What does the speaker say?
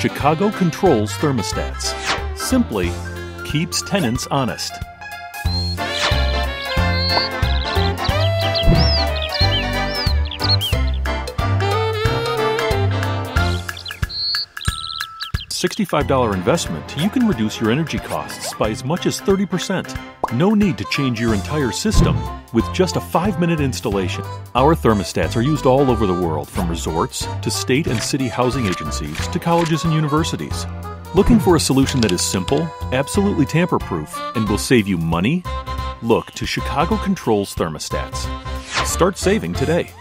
Chicago Controls thermostats. Simply keeps tenants honest. $65 investment, you can reduce your energy costs by as much as 30%. No need to change your entire system with just a 5-minute installation. Our thermostats are used all over the world, from resorts to state and city housing agencies to colleges and universities. Looking for a solution that is simple, absolutely tamper-proof, and will save you money? Look to Chicago Controls thermostats. Start saving today.